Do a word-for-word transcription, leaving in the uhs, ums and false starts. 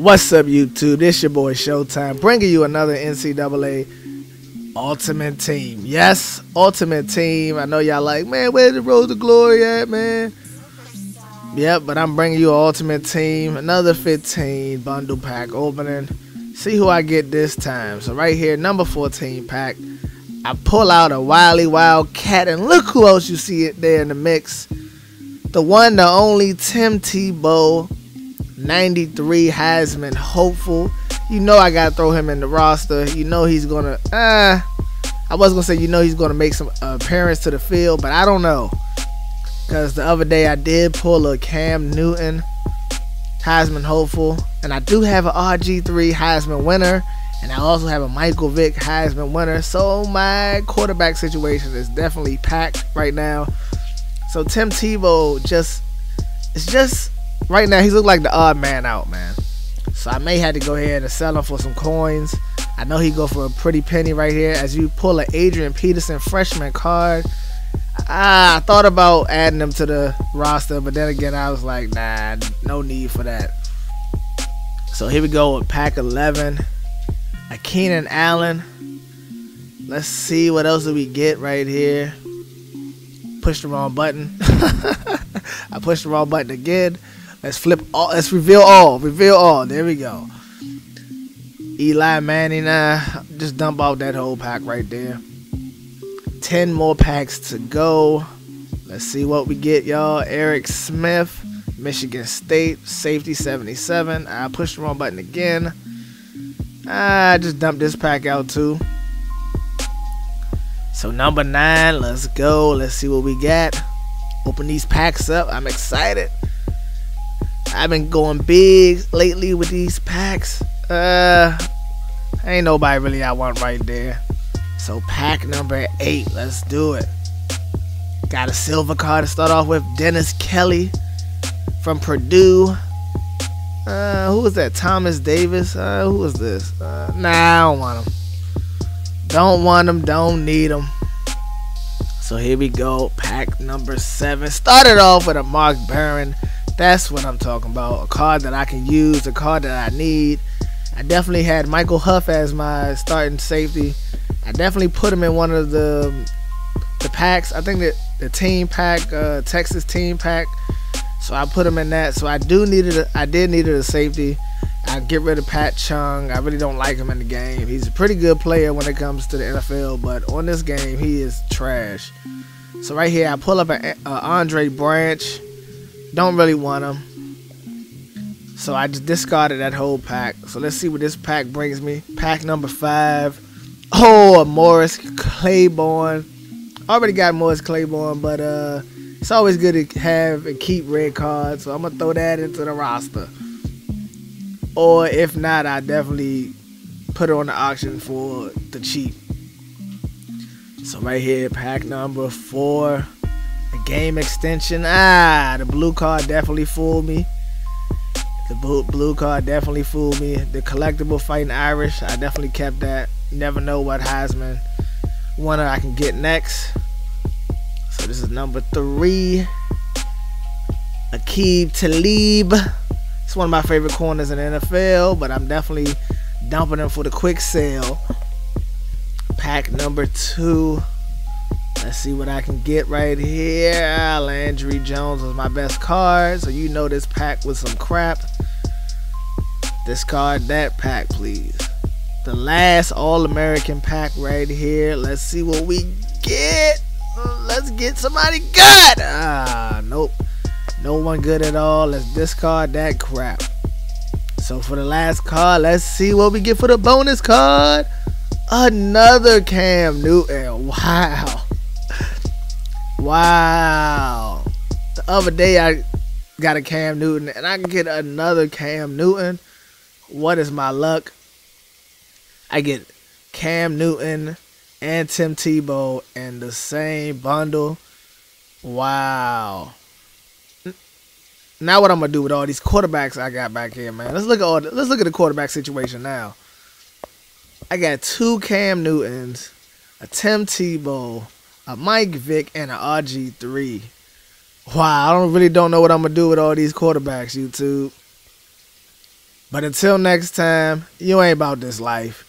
What's up, YouTube? This your boy Showtime, bringing you another N C double A Ultimate Team. Yes, Ultimate Team. I know y'all like, man, where's the Road to Glory at, man? Yep, but I'm bringing you an Ultimate Team, another fifteen bundle pack opening. See who I get this time. So right here, number fourteen pack, I pull out a Wiley Wildcat, and look who else you see it there in the mix. The one, the only Tim Tebow, ninety-three Heisman hopeful. You know I gotta throw him in the roster. You know he's gonna uh I was gonna say you know he's gonna make some appearance to the field, but I don't know, because the other day I did pull a Cam Newton Heisman hopeful, and I do have an R G three Heisman winner, and I also have a Michael Vick Heisman winner, so my quarterback situation is definitely packed right now. So Tim Tebow just it's just right now, he looked like the odd man out, man. So I may have to go ahead and sell him for some coins. I know he go for a pretty penny right here. As you pull an Adrian Peterson freshman card, I, I thought about adding him to the roster, but then again, I was like, nah, no need for that. So here we go with pack eleven, a Keenan Allen. Let's see what else do we get right here. Pushed the wrong button. I pushed the wrong button again. Let's flip all. Let's reveal all. Reveal all. There we go. Eli Manning. Nah, just dump out that whole pack right there. ten more packs to go. Let's see what we get, y'all. Eric Smith, Michigan State, safety seventy-seven. I pushed the wrong button again. I just dumped this pack out too. So number nine. Let's go. Let's see what we got. Open these packs up. I'm excited. I've been going big lately with these packs. Uh, ain't nobody really I want right there. So pack number eight, let's do it. Got a silver card to start off with, Dennis Kelly from Purdue. Uh, who was that? Thomas Davis. Uh, who was this? Uh, nah, I don't want him. Don't want him. Don't need him. So here we go, pack number seven. Started off with a Mark Barron. That's what I'm talking about. A card that I can use, a card that I need. I definitely had Michael Huff as my starting safety. I definitely put him in one of the the packs. I think that the team pack, uh, Texas team pack. So I put him in that. So I do needed. A, I did needed a safety. I get rid of Pat Chung. I really don't like him in the game. He's a pretty good player when it comes to the N F L, but on this game he is trash. So right here I pull up an uh, Andre Branch. Don't really want them, so I just discarded that whole pack. So let's see what this pack brings me. Pack number five. Oh, a Morris Claiborne. I already got Morris Claiborne, but uh, it's always good to have and keep red cards. So I'm gonna throw that into the roster, or if not, I definitely put it on the auction for the cheap. So right here, pack number four. Game extension. Ah, the blue card definitely fooled me. The blue card definitely fooled me. The collectible Fighting Irish, I definitely kept that. Never know what Heisman winner I can get next. So this is number three. Aqib Talib. It's one of my favorite corners in the N F L, but I'm definitely dumping him for the quick sale. Pack number two. Let's see what I can get right here. Landry Jones was my best card, so you know this pack was some crap. Discard that pack, please. The last All-American pack right here. Let's see what we get. Let's get somebody good. Ah, nope. No one good at all. Let's discard that crap. So for the last card, let's see what we get for the bonus card. Another Cam Newton. Wow. Wow. The other day I got a Cam Newton, and I can get another Cam Newton. What is my luck? I get Cam Newton and Tim Tebow in the same bundle. Wow. Now what I'm gonna do with all these quarterbacks I got back here, man? Let's look at all the, let's look at the quarterback situation now. I got two Cam Newtons, a Tim Tebow, a Mike Vick, and an R G three. Wow, I don't really don't know what I'm gonna do with all these quarterbacks, YouTube. But until next time, you ain't about this life.